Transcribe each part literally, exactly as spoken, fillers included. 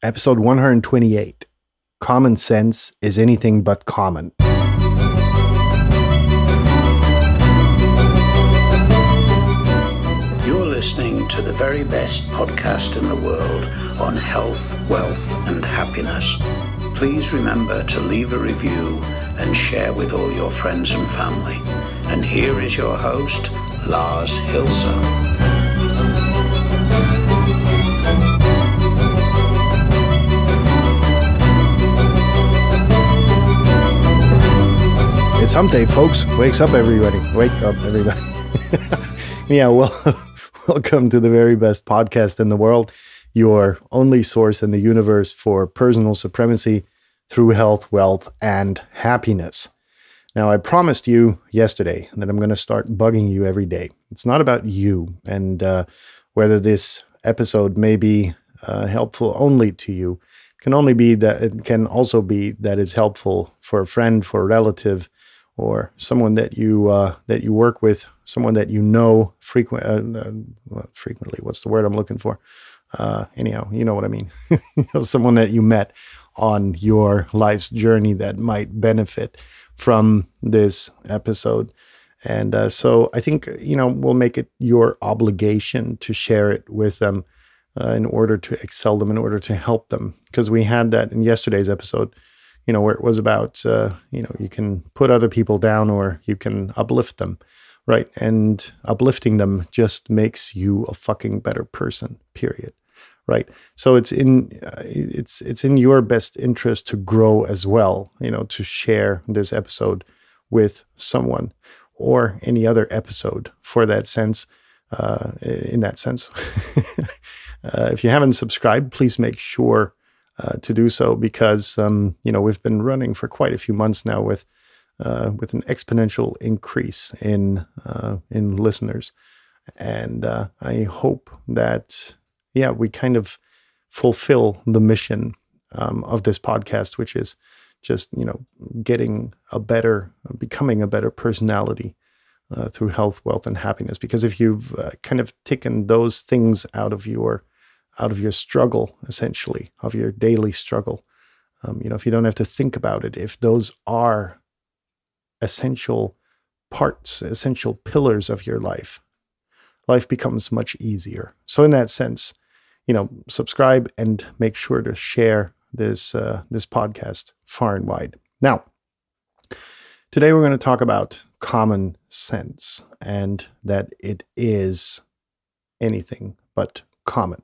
Episode one hundred twenty-eight, Common Sense is Anything But Common. You're listening to the very best podcast in the world on health, wealth, and happiness. Please remember to leave a review and share with all your friends and family. And here is your host, Lars Hilse. It's hump day, folks. Wakes up, everybody. Wake up, everybody. Yeah, well, welcome to the very best podcast in the world, your only source in the universe for personal supremacy through health, wealth, and happiness. Now, I promised you yesterday that I'm going to start bugging you every day. It's not about you and uh, whether this episode may be uh, helpful only to you. It can only be that it can also be that it's helpful for a friend, for a relative, or someone that you uh, that you work with, someone that you know frequent uh, uh, frequently. What's the word I'm looking for? Uh, anyhow, you know what I mean. You know, someone that you met on your life's journey that might benefit from this episode. And uh, so I think, you know, we'll make it your obligation to share it with them uh, in order to excel them, in order to help them. Because we had that in yesterday's episode, you know, where it was about, uh, you know, you can put other people down or you can uplift them, right? And uplifting them just makes you a fucking better person, period, right? So it's in, uh, it's, it's in your best interest to grow as well, you know, to share this episode with someone or any other episode for that sense, uh, in that sense. uh, if you haven't subscribed, please make sure Uh, to do so, because um, you know, we've been running for quite a few months now with uh, with an exponential increase in uh, in listeners, and uh, I hope that yeah we kind of fulfill the mission um, of this podcast, which is just you know getting a better, becoming a better personality uh, through health, wealth, and happiness. Because if you've uh, kind of taken those things out of your out of your struggle, essentially, of your daily struggle. Um, you know, if you don't have to think about it, if those are essential parts, essential pillars of your life, life becomes much easier. So in that sense, you know, subscribe and make sure to share this, uh, this podcast far and wide. Now, today we're going to talk about common sense and that it is anything but common.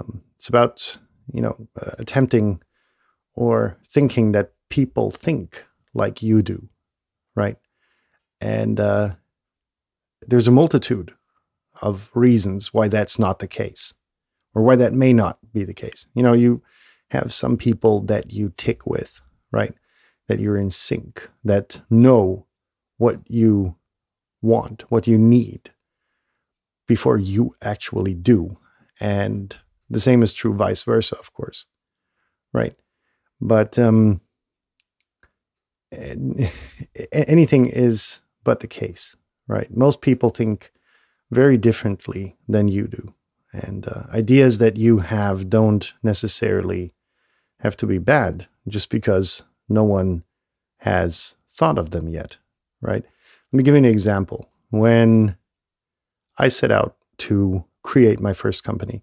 Um, it's about, you know, uh, attempting or thinking that people think like you do, right? And uh, there's a multitude of reasons why that's not the case, or why that may not be the case. You know, you have some people that you tick with, right? That you're in sync, that know what you want, what you need before you actually do. And the same is true vice versa, of course, right? But um, anything is but the case, right? Most people think very differently than you do. And uh, ideas that you have don't necessarily have to be bad just because no one has thought of them yet, right? Let me give you an example. When I set out to create my first company,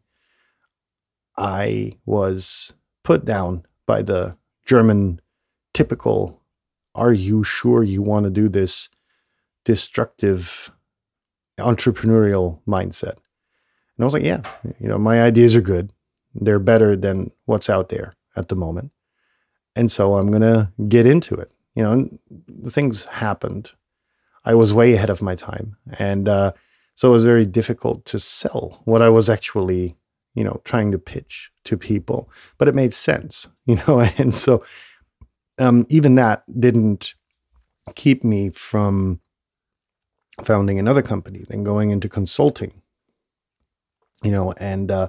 I was put down by the German typical, are you sure you want to do this, destructive entrepreneurial mindset. And I was like, yeah, you know, my ideas are good. They're better than what's out there at the moment. And so I'm going to get into it. You know, and the things happened. I was way ahead of my time. And uh, so it was very difficult to sell what I was actually you know, trying to pitch to people, but it made sense, you know, and so um, even that didn't keep me from founding another company, then going into consulting, you know, and uh,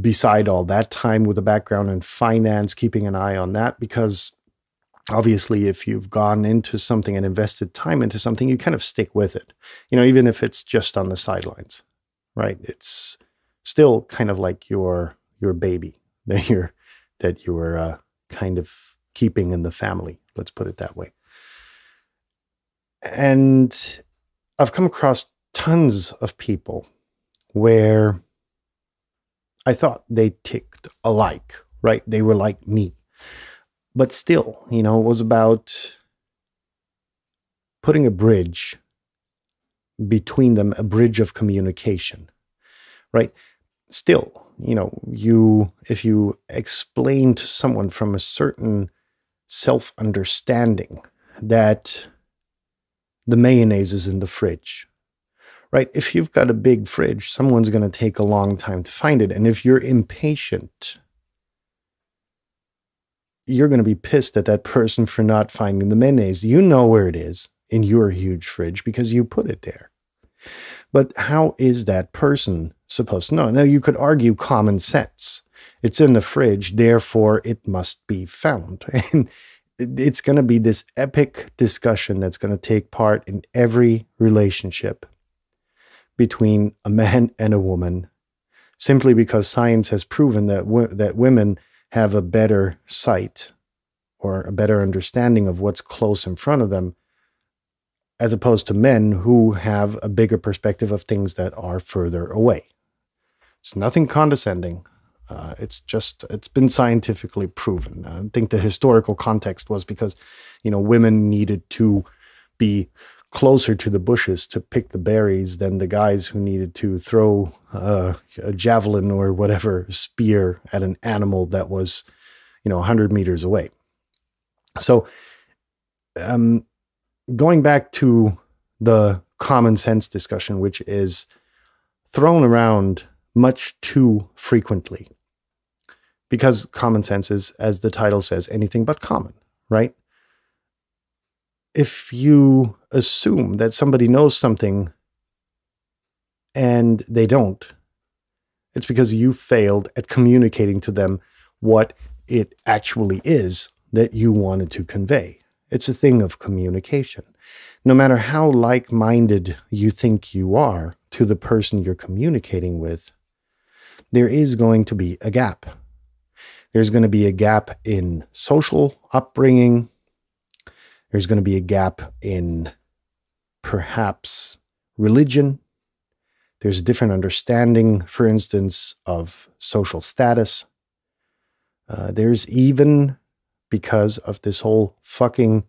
beside all that time with a background in finance, keeping an eye on that, because obviously if you've gone into something and invested time into something, you kind of stick with it, you know, even if it's just on the sidelines, right? It's still kind of like your your baby that you're that you were uh, kind of keeping in the family. Let's put it that way. And I've come across tons of people where I thought they ticked alike, right? They were like me. But still, you know, it was about putting a bridge between them, a bridge of communication, right? Still, you know, you, if you explain to someone from a certain self-understanding that the mayonnaise is in the fridge, right? If you've got a big fridge, someone's going to take a long time to find it. And if you're impatient, you're going to be pissed at that person for not finding the mayonnaise. You know where it is in your huge fridge because you put it there. But how is that person supposed to know? Now, you could argue common sense. It's in the fridge, therefore it must be found. And it's going to be this epic discussion that's going to take part in every relationship between a man and a woman, simply because science has proven that, that women have a better sight or a better understanding of what's close in front of them, as opposed to men who have a bigger perspective of things that are further away. It's nothing condescending. Uh, it's just, it's been scientifically proven. I think the historical context was because, you know, women needed to be closer to the bushes to pick the berries than the guys who needed to throw uh, a javelin or whatever spear at an animal that was, you know, one hundred meters away. So, um, going back to the common sense discussion, which is thrown around much too frequently, because common sense is, as the title says, anything but common, right? If you assume that somebody knows something and they don't, it's because you failed at communicating to them what it actually is that you wanted to convey. It's a thing of communication. No matter how like-minded you think you are to the person you're communicating with, there is going to be a gap. There's going to be a gap in social upbringing. There's going to be a gap in perhaps religion. There's a different understanding, for instance, of social status. Uh, there's even, because of this whole fucking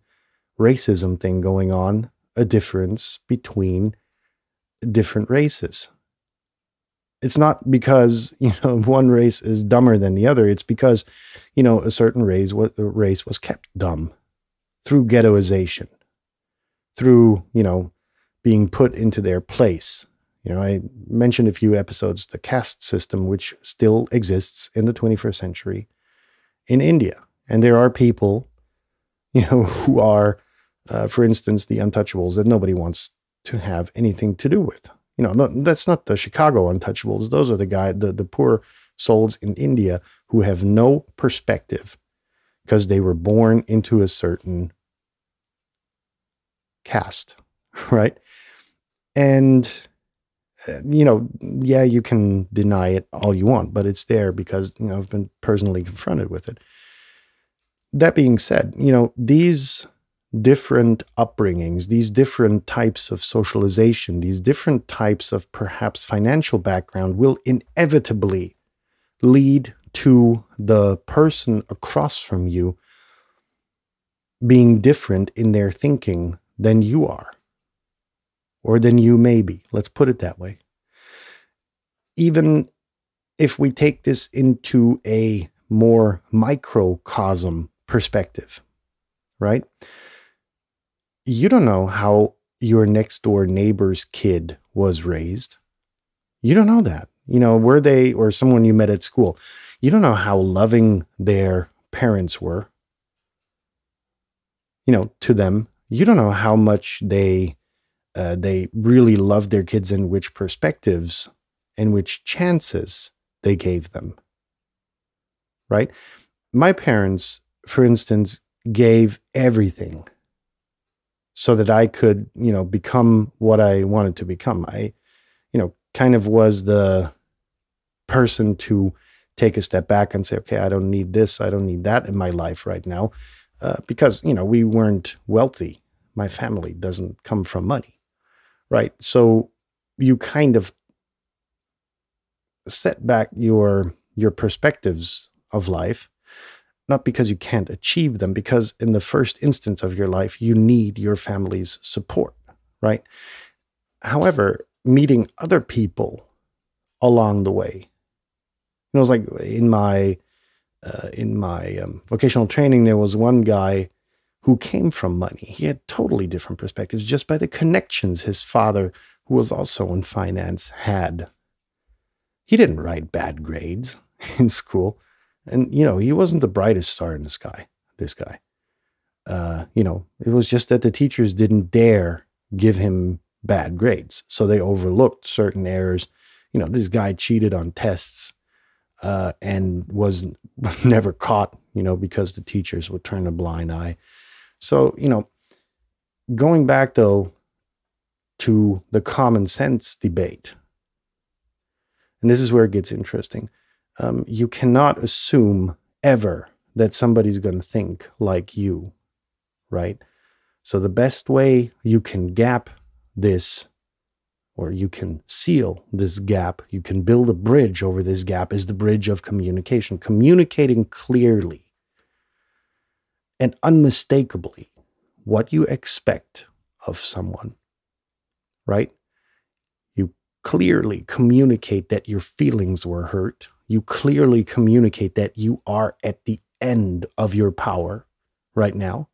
racism thing going on, a difference between different races. It's not because, you know, one race is dumber than the other. It's because, you know, a certain race was, race was kept dumb through ghettoization, through, you know, being put into their place. You know, I mentioned a few episodes, the caste system, which still exists in the twenty-first century in India. And there are people, you know, who are, uh, for instance, the untouchables that nobody wants to have anything to do with. You know, no, that's not the Chicago untouchables. Those are the guy, the, the poor souls in India who have no perspective because they were born into a certain caste, right? And, uh, you know, yeah, you can deny it all you want, but it's there because, you know, I've been personally confronted with it. That being said, you know, these different upbringings, these different types of socialization, these different types of perhaps financial background will inevitably lead to the person across from you being different in their thinking than you are, or than you may be. Let's put it that way. Even if we take this into a more microcosm perspective, right? You don't know how your next door neighbor's kid was raised. You don't know that. You know, were they, or someone you met at school, you don't know how loving their parents were, you know, to them. You don't know how much they, uh, they really loved their kids and which perspectives and which chances they gave them, right? My parents, for instance, gave everything so that I could, you know, become what I wanted to become. I, you know, kind of was the person to take a step back and say, okay, I don't need this, I don't need that in my life right now, uh, because, you know, we weren't wealthy. My family doesn't come from money, right? So you kind of set back your, your perspectives of life, not because you can't achieve them, because in the first instance of your life, you need your family's support, right? However, meeting other people along the way, it was like in my uh, in my um, vocational training, there was one guy who came from money. He had totally different perspectives just by the connections his father, who was also in finance, had. He didn't write bad grades in school. And, you know, he wasn't the brightest star in the sky, this guy. Uh, you know, it was just that the teachers didn't dare give him bad grades. So they overlooked certain errors. You know, this guy cheated on tests uh, and was never caught, you know, because the teachers would turn a blind eye. So, you know, going back, though, to the common sense debate, and this is where it gets interesting. Um, you cannot assume ever that somebody's going to think like you, right? So the best way you can gap this, or you can seal this gap, you can build a bridge over this gap, is the bridge of communication. Communicating clearly and unmistakably what you expect of someone, right? You clearly communicate that your feelings were hurt. You clearly communicate that you are at the end of your power right now.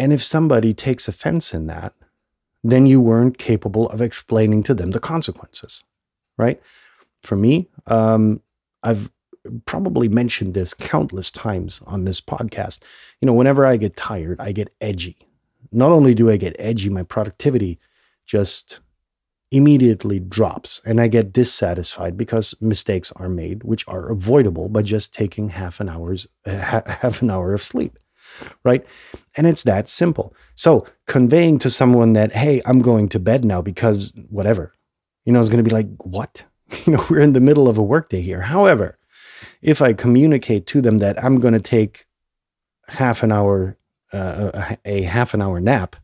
And if somebody takes offense in that, then you weren't capable of explaining to them the consequences, right? For me, um, I've probably mentioned this countless times on this podcast. You know, whenever I get tired, I get edgy. Not only do I get edgy, my productivity just immediately drops, and I get dissatisfied because mistakes are made, which are avoidable by just taking half an hour's ha half an hour of sleep, right? And it's that simple. So conveying to someone that, hey, I'm going to bed now because whatever, you know, it's going to be like, what? You know, we're in the middle of a workday here. However, if I communicate to them that I'm going to take half an hour, uh, a, a half an hour nap,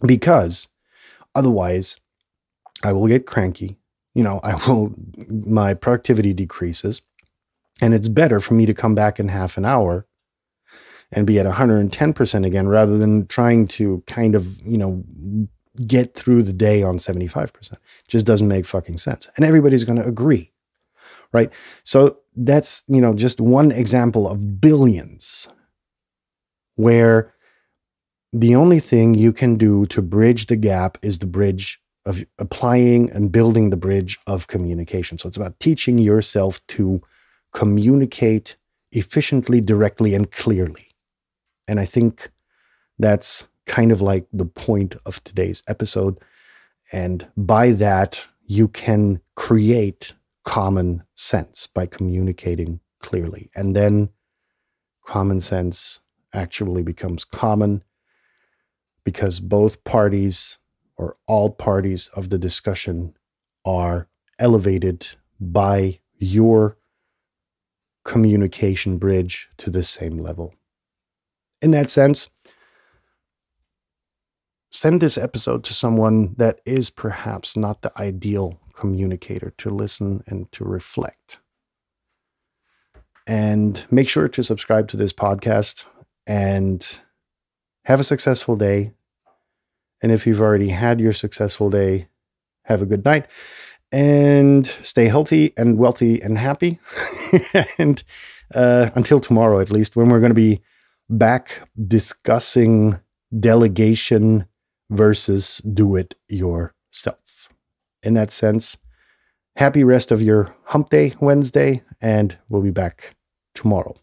because otherwise I will get cranky, you know, I will, my productivity decreases, and it's better for me to come back in half an hour and be at one hundred ten percent again, rather than trying to kind of, you know, get through the day on seventy-five percent. It just doesn't make fucking sense. And everybody's going to agree, right? So that's, you know, just one example of billions where the only thing you can do to bridge the gap is the bridge of applying and building the bridge of communication. So it's about teaching yourself to communicate efficiently, directly, and clearly. And I think that's kind of like the point of today's episode. And by that, you can create common sense by communicating clearly. And then common sense actually becomes common, because both parties, or all parties of the discussion, are elevated by your communication bridge to the same level. In that sense, send this episode to someone that is perhaps not the ideal communicator, to listen and to reflect. And make sure to subscribe to this podcast, and have a successful day. And if you've already had your successful day, have a good night, and stay healthy and wealthy and happy. And uh, until tomorrow, at least, when we're going to be back discussing delegation versus do it yourself. In that sense, happy rest of your hump day Wednesday, and we'll be back tomorrow.